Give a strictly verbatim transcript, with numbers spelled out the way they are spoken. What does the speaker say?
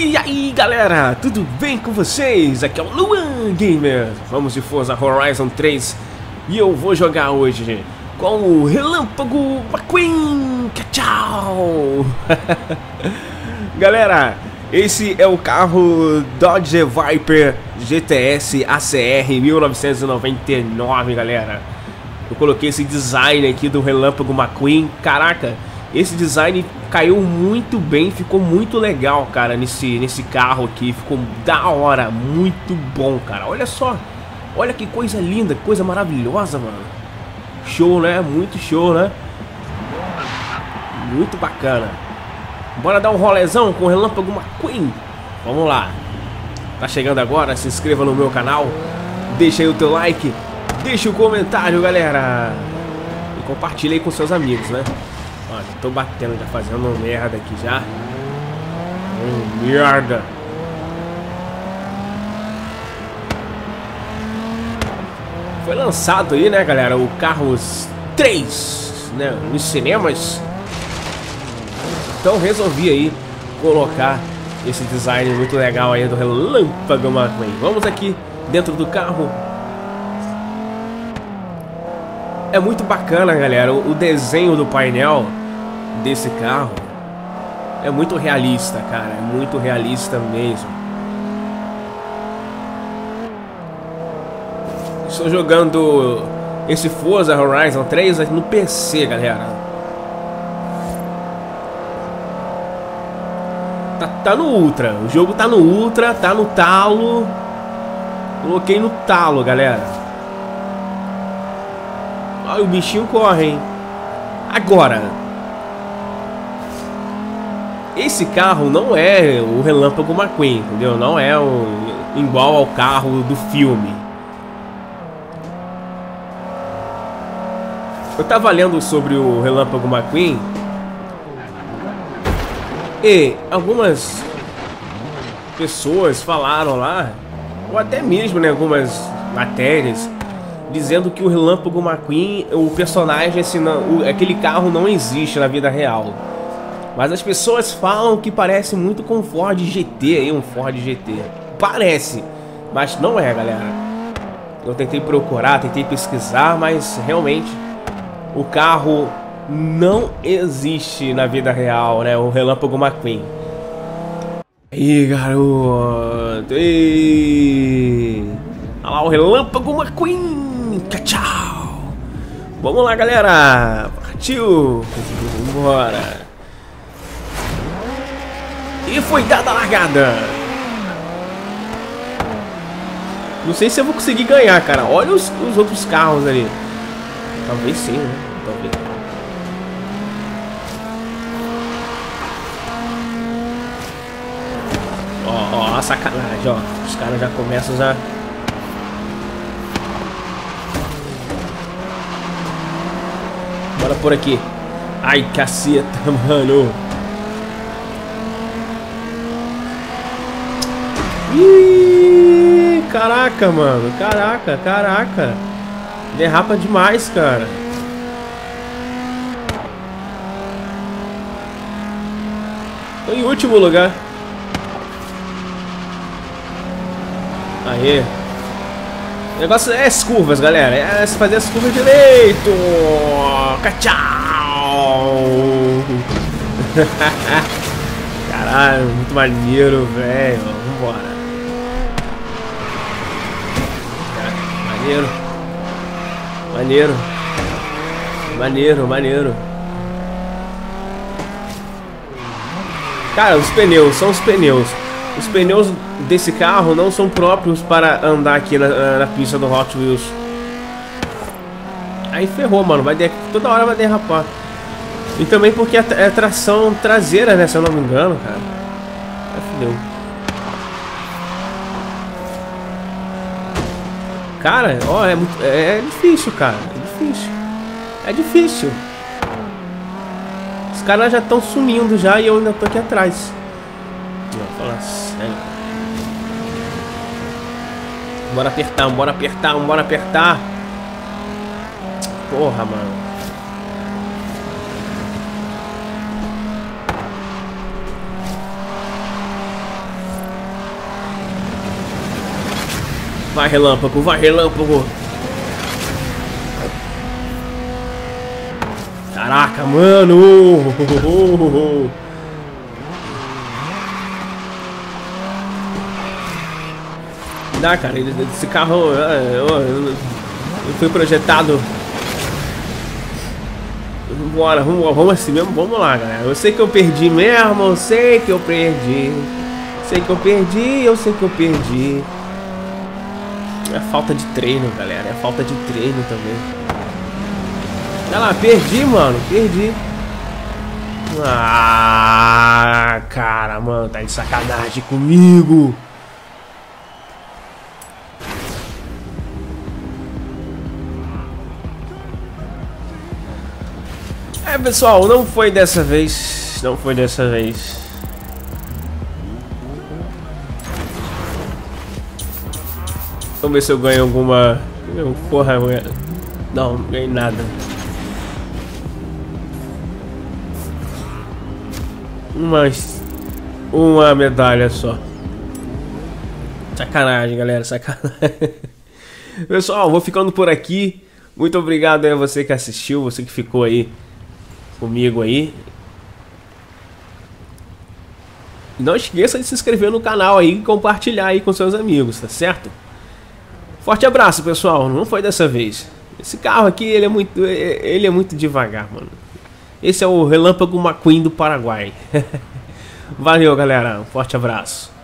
E aí galera, tudo bem com vocês? Aqui é o Luan Gamer, vamos de Forza Horizon três. E eu vou jogar hoje com o Relâmpago McQueen. Tchau! Galera, esse é o carro Dodge Viper G T S A C R mil novecentos e noventa e nove, galera. Eu coloquei esse design aqui do Relâmpago McQueen, caraca. Esse design caiu muito bem, ficou muito legal, cara, nesse, nesse carro aqui. Ficou da hora, muito bom, cara. Olha só, olha que coisa linda, que coisa maravilhosa, mano. Show, né? Muito show, né? Muito bacana. Bora dar um rolezão com o Relâmpago McQueen. Vamos lá. Tá chegando agora, se inscreva no meu canal. Deixa aí o teu like, deixa o comentário, galera. E compartilha aí com seus amigos, né? Olha, tô batendo, já fazendo merda aqui já. Oh, merda. Foi lançado aí, né, galera, o Carros três, né, nos cinemas. Então resolvi aí colocar esse design muito legal aí do Relâmpago McQueen. Vamos aqui dentro do carro. É muito bacana, galera, o desenho do painel desse carro é muito realista, cara, é muito realista mesmo. Estou jogando esse Forza Horizon três no P C, galera. Tá, tá no Ultra, o jogo tá no Ultra, tá no talo. Coloquei no talo, galera. Olha, o bichinho corre, hein? Agora, esse carro não é o Relâmpago McQueen, entendeu? Não é o, igual ao carro do filme. Eu tava lendo sobre o Relâmpago McQueen e algumas pessoas falaram lá, ou até mesmo, né, algumas matérias, dizendo que o Relâmpago McQueen, o personagem, assim, não, o, aquele carro não existe na vida real. Mas as pessoas falam que parece muito com um Ford G T, hein, um Ford G T. Parece, mas não é, galera. Eu tentei procurar, tentei pesquisar, mas realmente o carro não existe na vida real, né, o Relâmpago McQueen. Aí, garoto, e... olha lá o Relâmpago McQueen. Tchau! Vamos lá, galera! Partiu! Vambora! E foi dada a largada! Não sei se eu vou conseguir ganhar, cara. Olha os, os outros carros ali. Talvez sim, né? Talvez. Ó, ó, a sacanagem, ó. Os caras já começam já... Bora por aqui. Ai, caceta, mano. Ih, caraca, mano. Caraca, caraca. Derrapa demais, cara. Tô em último lugar. Aê. O negócio é as curvas, galera. É fazer as curvas direito. Tchau! Caralho, muito maneiro, velho. Vambora. Maneiro. Maneiro. Maneiro, maneiro. Cara, os pneus, são os pneus. Os pneus desse carro não são próprios para andar aqui na, na, na pista do Hot Wheels. Aí ferrou, mano. Vai der... Toda hora vai derrapar. E também porque é, é tração traseira, né? Se eu não me engano, cara. Ai, fudeu. Cara, ó, é, muito... é difícil, cara. É difícil. É difícil. Os caras já estão sumindo já e eu ainda tô aqui atrás. Fala sério. Bora apertar, bora apertar, bora apertar. Porra, mano. Vai, relâmpago, vai, relâmpago. Caraca, mano. Dá, cara, esse carro foi projetado. Vambora, vamos, vamos assim mesmo, vamos lá, galera. Eu sei que eu perdi mesmo, eu sei que eu perdi. Sei que eu perdi, eu sei que eu perdi. É falta de treino, galera. É falta de treino também. Olha lá, perdi, mano. Perdi. Ah, cara, mano, tá de sacanagem comigo. É, pessoal, não foi dessa vez. Não foi dessa vez. Vamos ver se eu ganho alguma... Porra, não, não ganhei nada. Mas... Uma medalha só. Sacanagem, galera, sacanagem. Pessoal, vou ficando por aqui. Muito obrigado aí a você que assistiu, você que ficou aí comigo aí. Não esqueça de se inscrever no canal aí e compartilhar aí com seus amigos, tá certo? Forte abraço, pessoal. Não foi dessa vez. Esse carro aqui, ele é muito, ele é muito devagar, mano. Esse é o Relâmpago McQueen do Paraguai. Valeu, galera. Um forte abraço.